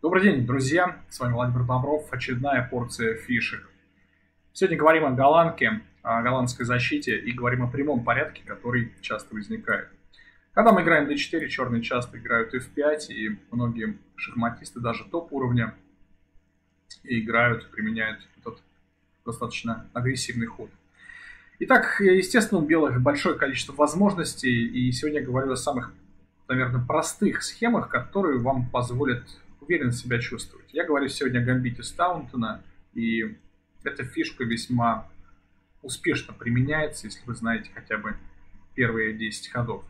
Добрый день, друзья! С вами Владимир Добров, очередная порция фишек. Сегодня говорим о голландке, о голландской защите и говорим о прямом порядке, который часто возникает. Когда мы играем d4, черные часто играют f5, и многие шахматисты даже топ-уровня играют, применяют этот достаточно агрессивный ход. Итак, естественно, у белых большое количество возможностей, и сегодня я говорю о самых, наверное, простых схемах, которые вам позволят уверенно себя чувствовать. Я говорю сегодня о гамбите Стаунтона, и эта фишка весьма успешно применяется, если вы знаете хотя бы первые 10 ходов.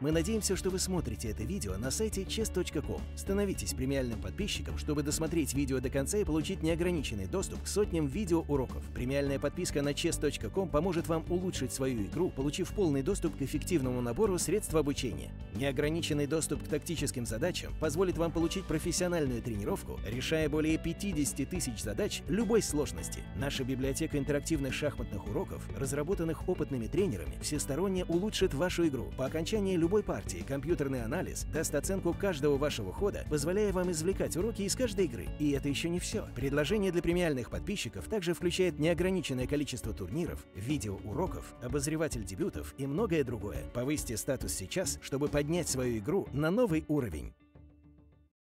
Мы надеемся, что вы смотрите это видео на сайте Chess.com. Становитесь премиальным подписчиком, чтобы досмотреть видео до конца и получить неограниченный доступ к сотням видеоуроков. Премиальная подписка на Chess.com поможет вам улучшить свою игру, получив полный доступ к эффективному набору средств обучения. Неограниченный доступ к тактическим задачам позволит вам получить профессиональную тренировку, решая более 50 тысяч задач любой сложности. Наша библиотека интерактивных шахматных уроков, разработанных опытными тренерами, всесторонне улучшит вашу игру. По окончании любой партии компьютерный анализ даст оценку каждого вашего хода, позволяя вам извлекать уроки из каждой игры. И это еще не все. Предложение для премиальных подписчиков также включает неограниченное количество турниров, видеоуроков, обозреватель дебютов и многое другое. Повысьте статус сейчас, чтобы поднять свою игру на новый уровень.